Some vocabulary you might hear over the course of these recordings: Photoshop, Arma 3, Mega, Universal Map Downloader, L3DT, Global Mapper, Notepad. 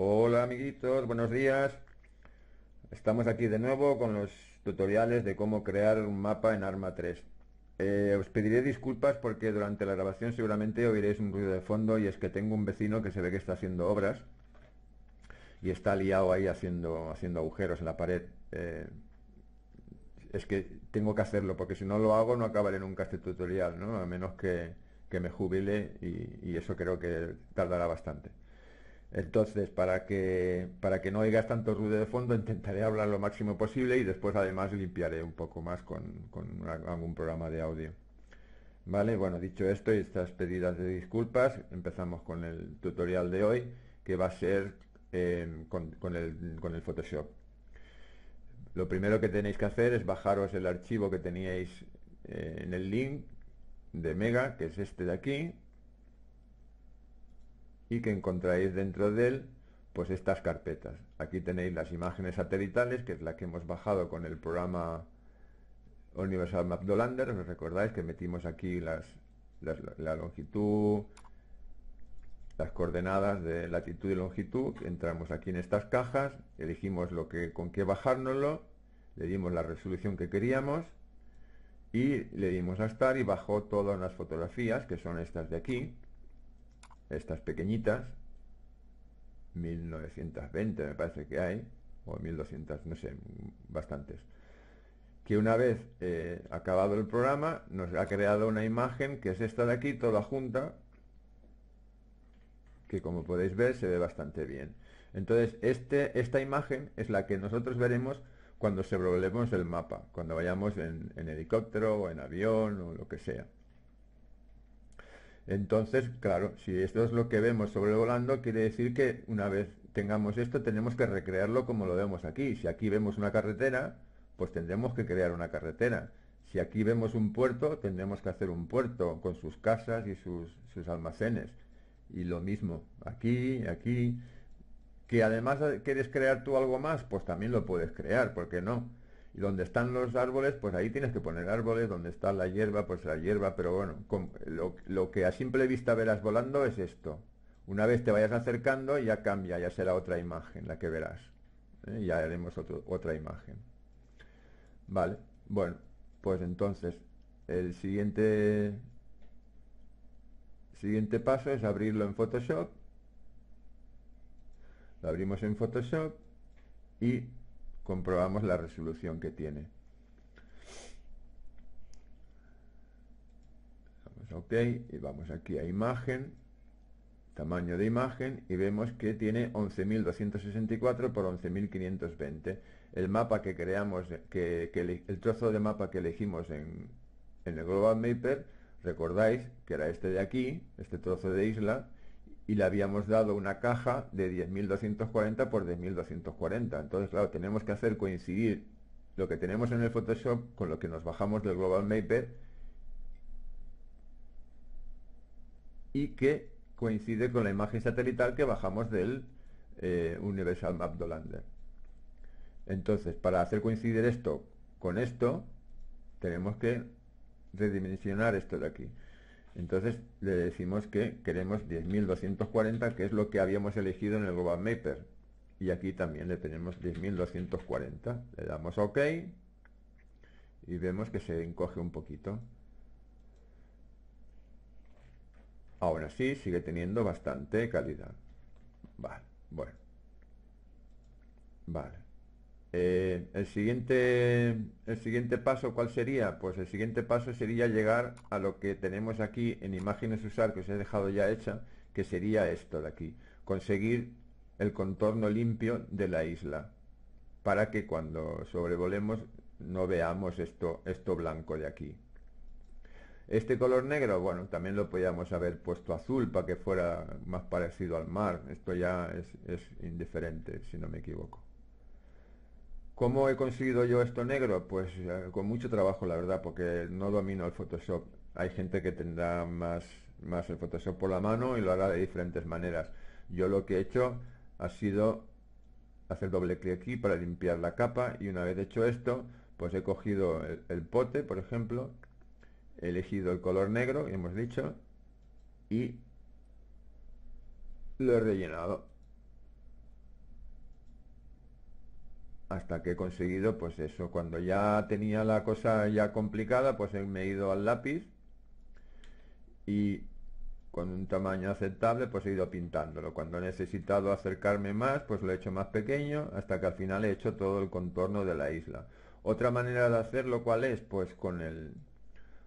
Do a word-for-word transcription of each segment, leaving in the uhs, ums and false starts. Hola amiguitos, buenos días. Estamos aquí de nuevo con los tutoriales de cómo crear un mapa en Arma tres. eh, Os pediré disculpas porque durante la grabación seguramente oiréis un ruido de fondo, y es que tengo un vecino que se ve que está haciendo obras y está liado ahí haciendo, haciendo agujeros en la pared. eh, Es que tengo que hacerlo porque si no lo hago no acabaré nunca este tutorial, ¿no? A menos que, que me jubile, y, y eso creo que tardará bastante. Entonces, para que para que no oigas tanto ruido de fondo, intentaré hablar lo máximo posible, y después además limpiaré un poco más con, con una, algún programa de audio. Vale, bueno, dicho esto y estas pedidas de disculpas, empezamos con el tutorial de hoy, que va a ser eh, con, con, el, con el Photoshop. Lo primero que tenéis que hacer es bajaros el archivo que teníais eh, en el link de Mega, que es este de aquí, y que encontráis dentro de él pues estas carpetas. Aquí tenéis las imágenes satelitales, que es la que hemos bajado con el programa Universal Map Downloader. ¿Os recordáis que metimos aquí las, las, la longitud, las coordenadas de latitud y longitud? Entramos aquí en estas cajas, elegimos lo que, con qué bajárnoslo, le dimos la resolución que queríamos y le dimos a estar, y bajó todas las fotografías, que son estas de aquí, estas pequeñitas, mil novecientos veinte me parece que hay, o mil doscientos, no sé, bastantes, que una vez eh, acabado el programa nos ha creado una imagen que es esta de aquí, toda junta, que como podéis ver se ve bastante bien. Entonces este, esta imagen es la que nosotros veremos cuando sobrevolemos el mapa, cuando vayamos en, en helicóptero o en avión o lo que sea. Entonces, claro, si esto es lo que vemos sobrevolando, quiere decir que una vez tengamos esto tenemos que recrearlo como lo vemos aquí. Si aquí vemos una carretera, pues tendremos que crear una carretera. Si aquí vemos un puerto, tendremos que hacer un puerto con sus casas y sus, sus almacenes. Y lo mismo, aquí, aquí. Que además quieres crear tú algo más, pues también lo puedes crear, ¿por qué no? Y donde están los árboles, pues ahí tienes que poner árboles. Donde está la hierba, pues la hierba. Pero bueno, con, lo, lo que a simple vista verás volando es esto. Una vez te vayas acercando ya cambia, ya será otra imagen la que verás, ¿eh? Ya haremos otro, otra imagen. Vale, bueno, pues entonces el siguiente siguiente paso es abrirlo en Photoshop. Lo abrimos en Photoshop y comprobamos la resolución que tiene. Vamos a OK y vamos aquí a imagen, tamaño de imagen, y vemos que tiene once mil doscientos sesenta y cuatro por once mil quinientos veinte. El mapa que creamos, que, que el, el trozo de mapa que elegimos en, en el Global Mapper, recordáis que era este de aquí, este trozo de isla, y le habíamos dado una caja de diez mil doscientos cuarenta por diez mil doscientos cuarenta. Entonces, claro, tenemos que hacer coincidir lo que tenemos en el Photoshop con lo que nos bajamos del Global Mapper, y que coincide con la imagen satelital que bajamos del eh, Universal Map Downloader. Entonces, para hacer coincidir esto con esto, tenemos que redimensionar esto de aquí. Entonces le decimos que queremos diez mil doscientos cuarenta, que es lo que habíamos elegido en el Global Mapper. Y aquí también le tenemos diez mil doscientos cuarenta. Le damos a OK y vemos que se encoge un poquito. Ahora sí, sigue teniendo bastante calidad. Vale, bueno. Vale. Eh, el siguiente el siguiente paso, ¿cuál sería? Pues el siguiente paso sería llegar a lo que tenemos aquí en imágenes usar, que os he dejado ya hecha, que sería esto de aquí, conseguir el contorno limpio de la isla, para que cuando sobrevolemos no veamos esto, esto blanco de aquí. Este color negro, bueno, también lo podíamos haber puesto azul para que fuera más parecido al mar. Esto ya es, es indiferente, si no me equivoco. ¿Cómo he conseguido yo esto negro? Pues eh, con mucho trabajo, la verdad, porque no domino el Photoshop. Hay gente que tendrá más, más el Photoshop por la mano y lo hará de diferentes maneras. Yo lo que he hecho ha sido hacer doble clic aquí para limpiar la capa, y una vez hecho esto, pues he cogido el, el pote, por ejemplo, he elegido el color negro, hemos dicho, y lo he rellenado. hasta que he conseguido, pues eso, cuando ya tenía la cosa ya complicada, pues me he ido al lápiz y con un tamaño aceptable pues he ido pintándolo. Cuando he necesitado acercarme más, pues lo he hecho más pequeño, hasta que al final he hecho todo el contorno de la isla. Otra manera de hacerlo, ¿cuál es? Pues con el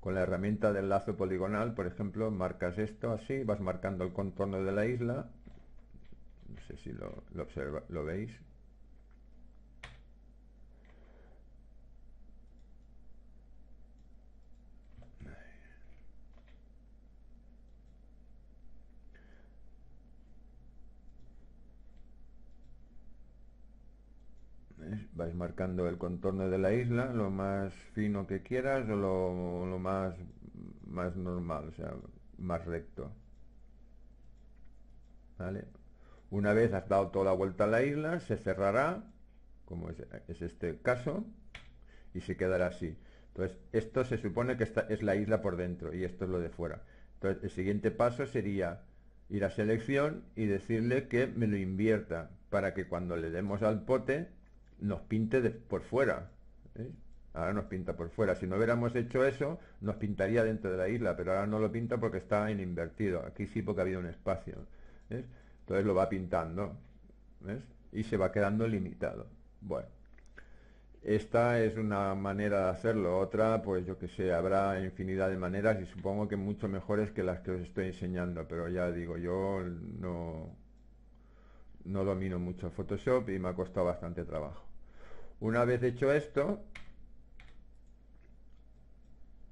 con la herramienta del lazo poligonal, por ejemplo, marcas esto así, vas marcando el contorno de la isla. No sé si lo, lo, observa, lo veis. Vais marcando el contorno de la isla, lo más fino que quieras o lo, lo más, más normal, o sea, más recto. ¿Vale? Una vez has dado toda la vuelta a la isla, se cerrará, como es, es este caso, y se quedará así. Entonces, esto se supone que esta es la isla por dentro y esto es lo de fuera. Entonces, el siguiente paso sería ir a selección y decirle que me lo invierta, para que cuando le demos al pote nos pinte de, por fuera, ¿eh? Ahora nos pinta por fuera. Si no hubiéramos hecho eso, nos pintaría dentro de la isla, pero ahora no lo pinta porque está en invertido. Aquí sí, porque ha habido un espacio, ¿ves? Entonces lo va pintando, ¿ves? Y se va quedando limitado. Bueno, esta es una manera de hacerlo. Otra, pues yo que sé, habrá infinidad de maneras y supongo que mucho mejores que las que os estoy enseñando, pero ya digo, yo no no domino mucho Photoshop y me ha costado bastante trabajo. Una vez hecho esto,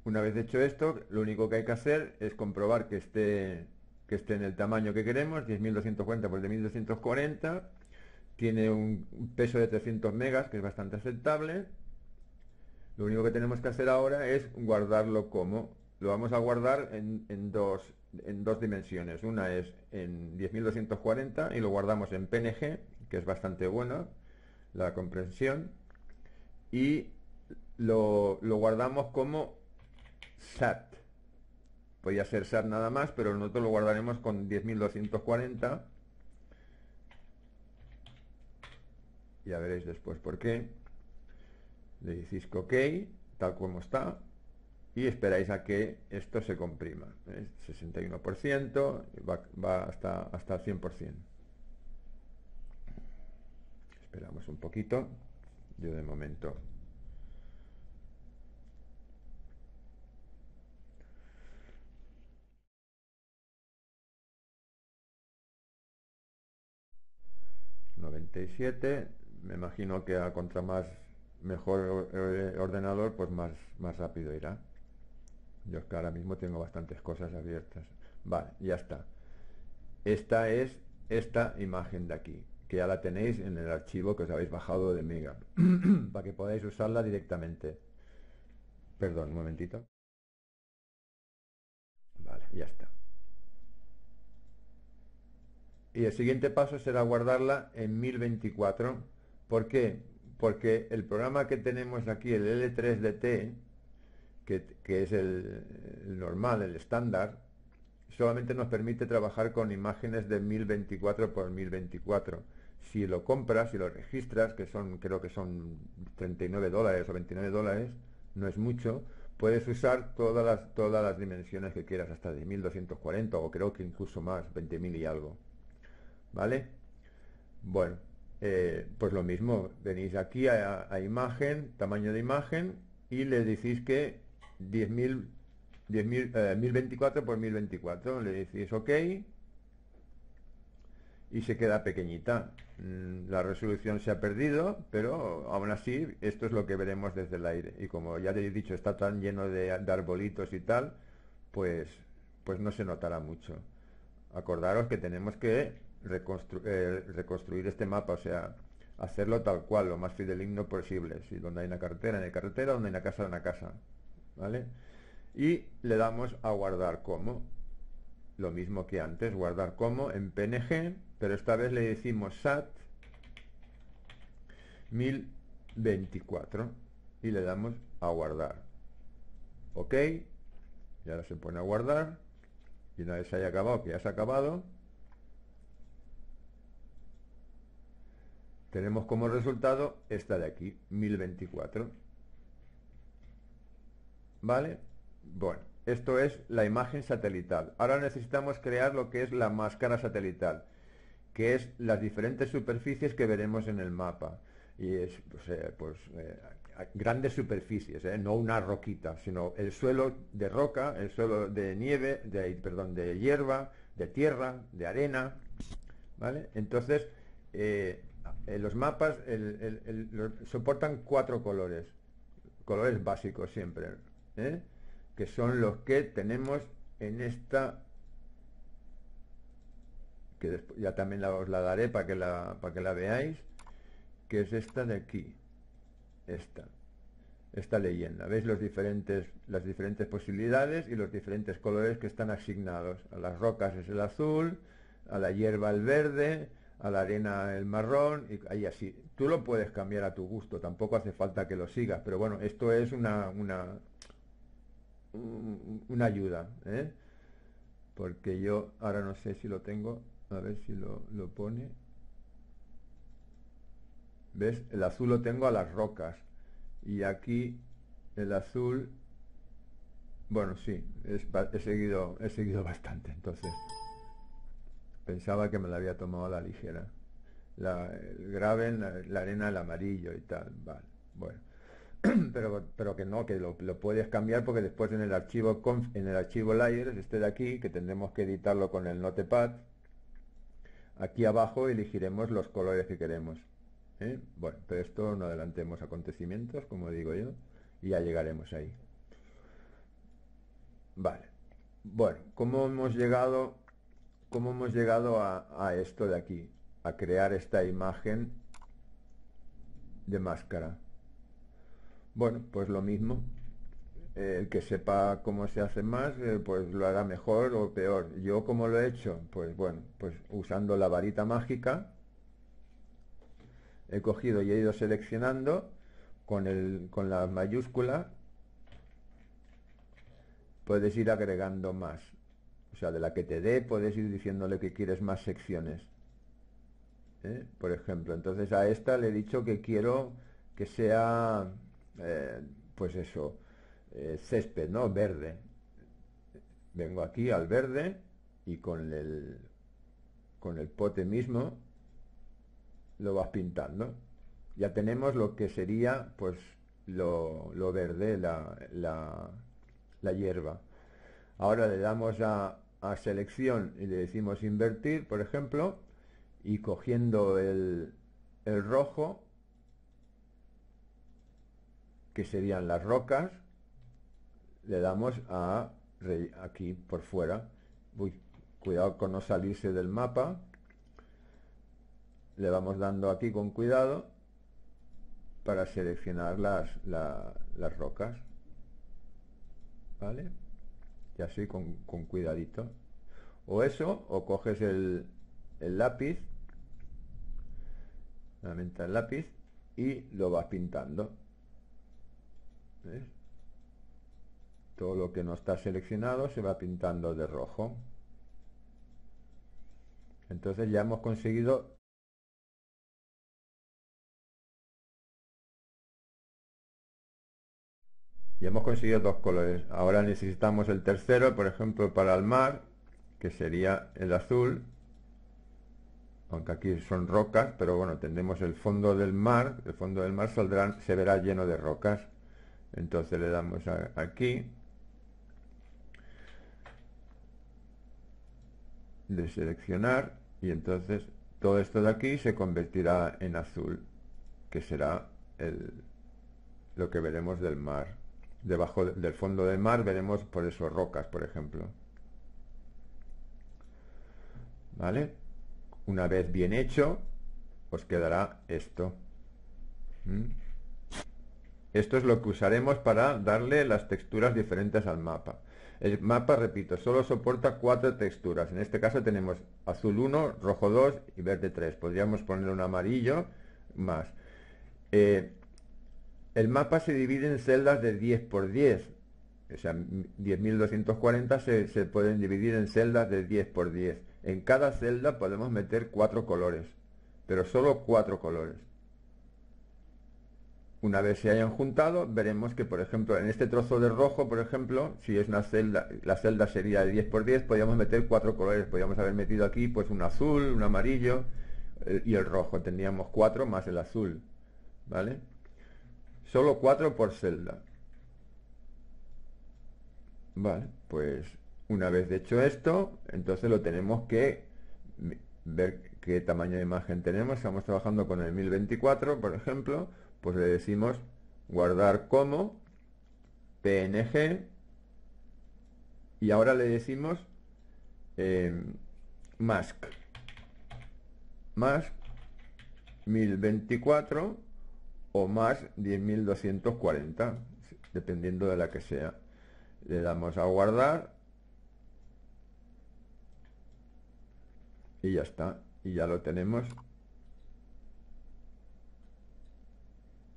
una vez hecho esto, lo único que hay que hacer es comprobar que esté, que esté en el tamaño que queremos, diez mil doscientos cuarenta por diez mil doscientos cuarenta, tiene un peso de trescientos megas, que es bastante aceptable. Lo único que tenemos que hacer ahora es guardarlo como. Lo vamos a guardar en, en dos en dos dimensiones. Una es en diez mil doscientos cuarenta y lo guardamos en P N G, que es bastante buena la comprensión, y lo, lo guardamos como S A T. Podría ser S A T nada más, pero nosotros lo guardaremos con diez mil doscientos cuarenta. Ya veréis después por qué. Le decís OK, tal como está, y esperáis a que esto se comprima, ¿eh? sesenta y uno por ciento, va, va hasta, hasta el cien por ciento. Esperamos un poquito, yo de momento. noventa y siete, me imagino que a contra más mejor ordenador, pues más, más rápido irá. Yo es que ahora mismo tengo bastantes cosas abiertas. Vale, ya está. Esta es esta imagen de aquí, que ya la tenéis en el archivo que os habéis bajado de Mega, para que podáis usarla directamente. Perdón, un momentito. Vale, ya está. Y el siguiente paso será guardarla en mil veinticuatro. ¿Por qué? Porque el programa que tenemos aquí, el L tres D T, Que, que es el, el normal, el estándar, solamente nos permite trabajar con imágenes de mil veinticuatro por mil veinticuatro. Si lo compras, si lo registras, que son, creo que son treinta y nueve dólares o veintinueve dólares, no es mucho, puedes usar todas las, todas las dimensiones que quieras, hasta diez mil doscientos cuarenta o creo que incluso más, veinte mil y algo. ¿Vale? Bueno, eh, pues lo mismo, venís aquí a, a imagen, tamaño de imagen, y le decís que mil veinticuatro por mil veinticuatro, le decís OK y se queda pequeñita. La resolución se ha perdido, pero aún así esto es lo que veremos desde el aire, y como ya te he dicho, está tan lleno de, de arbolitos y tal, pues, pues no se notará mucho. Acordaros que tenemos que reconstru eh, reconstruir este mapa, o sea, hacerlo tal cual, lo más fidedigno posible. Si donde hay una carretera, en la carretera, donde hay una casa, en la casa. ¿Vale? Y le damos a guardar como, lo mismo que antes, guardar como en P N G, pero esta vez le decimos S A T mil veinticuatro y le damos a guardar. OK, y ahora se pone a guardar, y una vez haya acabado, que ya se ha acabado, tenemos como resultado esta de aquí, mil veinticuatro. ¿Vale? Bueno, esto es la imagen satelital. Ahora necesitamos crear lo que es la máscara satelital, que es las diferentes superficies que veremos en el mapa. Y es, pues, eh, pues eh, grandes superficies, eh, no una roquita, sino el suelo de roca, el suelo de nieve, de, perdón, de hierba, de tierra, de arena, ¿vale? Entonces, eh, eh, los mapas el, el, el, los, soportan cuatro colores, colores básicos siempre, ¿eh? Que son los que tenemos en esta, que después, ya también la, os la daré para que la, para que la veáis, que es esta de aquí, esta, esta leyenda. ¿Veis los diferentes, las diferentes posibilidades y los diferentes colores que están asignados? A las rocas es el azul, a la hierba el verde, a la arena el marrón, y ahí así. Tú lo puedes cambiar a tu gusto, tampoco hace falta que lo sigas, pero bueno, esto es una, una, una ayuda, ¿eh? Porque yo ahora no sé si lo tengo, a ver si lo, lo pone. ¿Ves? El azul lo tengo a las rocas. Y aquí el azul... Bueno, sí, es, he, seguido, he seguido bastante, entonces... Pensaba que me la había tomado a la ligera. La, el gravel, la, la arena, el amarillo y tal. Vale, bueno. Pero, pero que no, que lo, lo puedes cambiar, porque después en el archivo conf, en el archivo layers, este de aquí, que tendremos que editarlo con el Notepad, aquí abajo elegiremos los colores que queremos. ¿Eh? Bueno, pero esto no adelantemos acontecimientos, como digo yo, y ya llegaremos ahí. Vale. Bueno, ¿cómo hemos llegado, cómo hemos llegado a, a esto de aquí? A crear esta imagen de máscara. Bueno, pues lo mismo. Eh, el que sepa cómo se hace más, eh, pues lo hará mejor o peor. ¿Yo cómo lo he hecho? Pues bueno, pues usando la varita mágica. He cogido y he ido seleccionando con, el, con la mayúscula. Puedes ir agregando más. O sea, de la que te dé puedes ir diciéndole que quieres más secciones, ¿eh? Por ejemplo, entonces a esta le he dicho que quiero que sea, eh, pues eso, eh, césped, ¿no? Verde. Vengo aquí al verde y con el, con el pote mismo lo vas pintando. Ya tenemos lo que sería, pues, lo, lo verde, la, la, la hierba. Ahora le damos a, a selección y le decimos invertir, por ejemplo, y cogiendo el, el rojo, que serían las rocas, le damos a aquí por fuera. Uy, cuidado con no salirse del mapa. Le vamos dando aquí con cuidado para seleccionar las, la, las rocas, ¿vale? Y así con, con cuidadito. O eso, o coges el, el lápiz, la menta del lápiz, y lo vas pintando. ¿Ves? Todo lo que no está seleccionado se va pintando de rojo. Entonces ya hemos conseguido... Y hemos conseguido dos colores. Ahora necesitamos el tercero, por ejemplo, para el mar, que sería el azul. Aunque aquí son rocas, pero bueno, tendremos el fondo del mar. El fondo del mar saldrán, se verá lleno de rocas. Entonces le damos a, aquí. De seleccionar. Y entonces todo esto de aquí se convertirá en azul, que será el, lo que veremos del mar. Debajo del fondo del mar veremos por eso rocas, por ejemplo. ¿Vale? Una vez bien hecho, os quedará esto. ¿Mm? Esto es lo que usaremos para darle las texturas diferentes al mapa. El mapa, repito, solo soporta cuatro texturas. En este caso tenemos azul uno, rojo dos y verde tres. Podríamos poner un amarillo más. Eh, El mapa se divide en celdas de diez por diez. O sea, diez mil doscientos cuarenta se, se pueden dividir en celdas de diez por diez. En cada celda podemos meter cuatro colores. pero solo cuatro colores. Una vez se hayan juntado, veremos que, por ejemplo, en este trozo de rojo, por ejemplo, si es una celda, la celda sería de diez por diez, podríamos meter cuatro colores. Podríamos haber metido aquí pues un azul, un amarillo y el rojo. Tendríamos cuatro más el azul, ¿vale? Solo cuatro por celda. Vale, pues una vez hecho esto, entonces lo tenemos que ver qué tamaño de imagen tenemos. Estamos trabajando con el mil veinticuatro, por ejemplo, pues le decimos guardar como P N G y ahora le decimos eh, mask más mil veinticuatro o más diez mil doscientos cuarenta, dependiendo de la que sea. Le damos a guardar y ya está, y ya lo tenemos.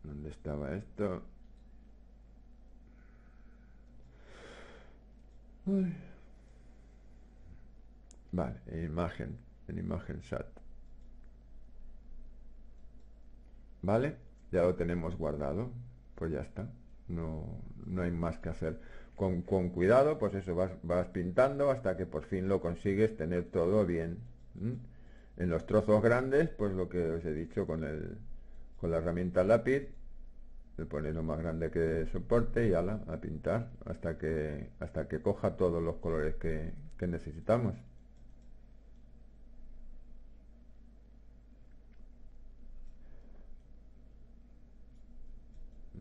¿Dónde estaba esto? Uy. Vale, en imagen, en imagen S A T. Vale, ya lo tenemos guardado, pues ya está. No, no hay más que hacer. Con, con cuidado, pues eso, vas, vas pintando hasta que por fin lo consigues tener todo bien. ¿Mm? En los trozos grandes, pues lo que os he dicho, con, el, con la herramienta lápiz, le ponéis lo más grande que soporte y ala, a pintar hasta que, hasta que coja todos los colores que, que necesitamos.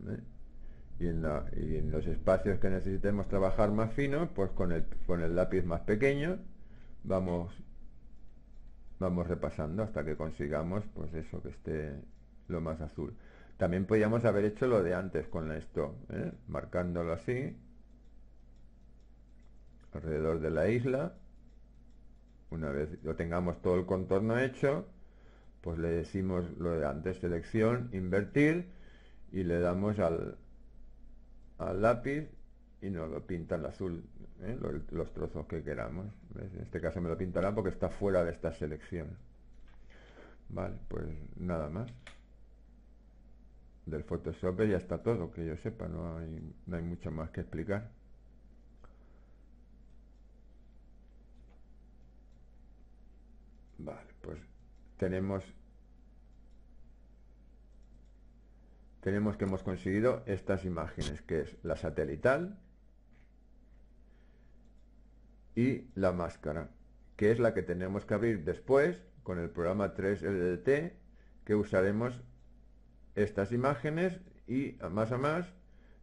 ¿Eh? Y en, la, y en los espacios que necesitemos trabajar más finos, pues con el, con el lápiz más pequeño vamos vamos repasando hasta que consigamos pues eso, que esté lo más azul. También podríamos haber hecho lo de antes con esto, ¿eh? Marcándolo así alrededor de la isla. Una vez lo tengamos todo el contorno hecho, pues le decimos lo de antes, selección, invertir, y le damos al al lápiz y nos lo pinta el azul, ¿eh? los, los trozos que queramos. ¿Ves? En este caso me lo pintará porque está fuera de esta selección. Vale, pues nada más. Del Photoshop ya está todo, que yo sepa, no hay, no hay mucho más que explicar. Vale, pues tenemos Tenemos que hemos conseguido estas imágenes, que es la satelital y la máscara, que es la que tenemos que abrir después con el programa tres L D T, que usaremos estas imágenes y a más a más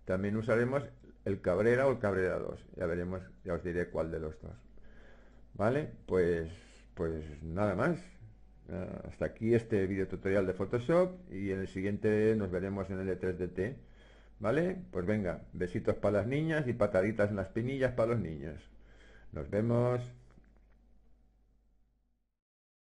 también usaremos el Cabrera o el Cabrera dos. Ya veremos, ya os diré cuál de los dos. Vale, pues, pues nada más. Hasta aquí este video tutorial de Photoshop y en el siguiente nos veremos en el L tres D T. ¿Vale? Pues venga, besitos para las niñas y pataditas en las pinillas para los niños. Nos vemos.